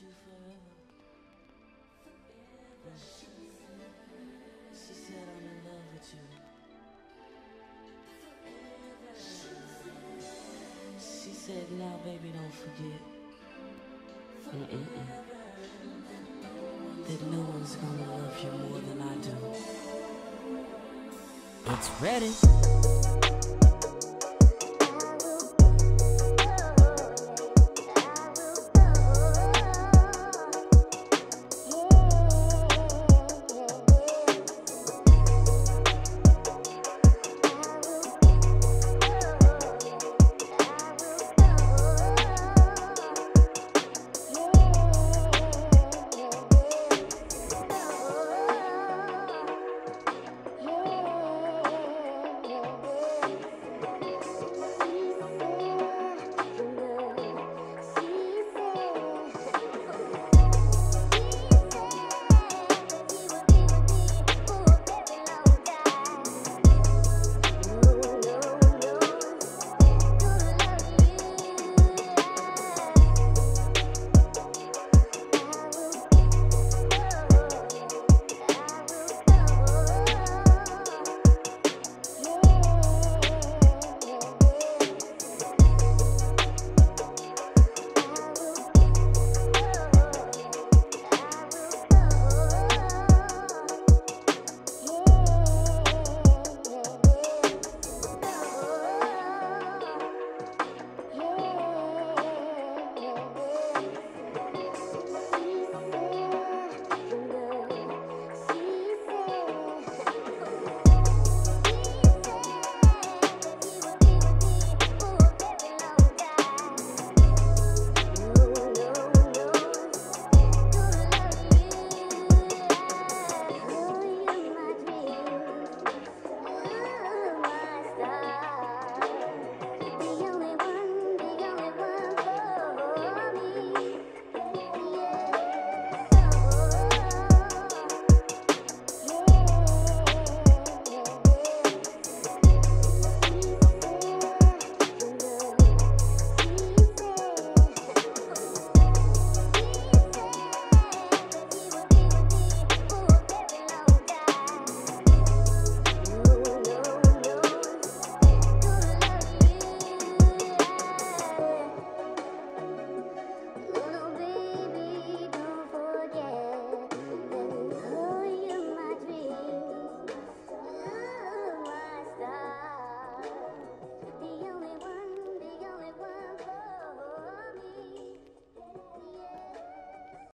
you forever. She said, I'm in love with you. She said, now baby, don't forget that no one's gonna love you more than I do. It's ready.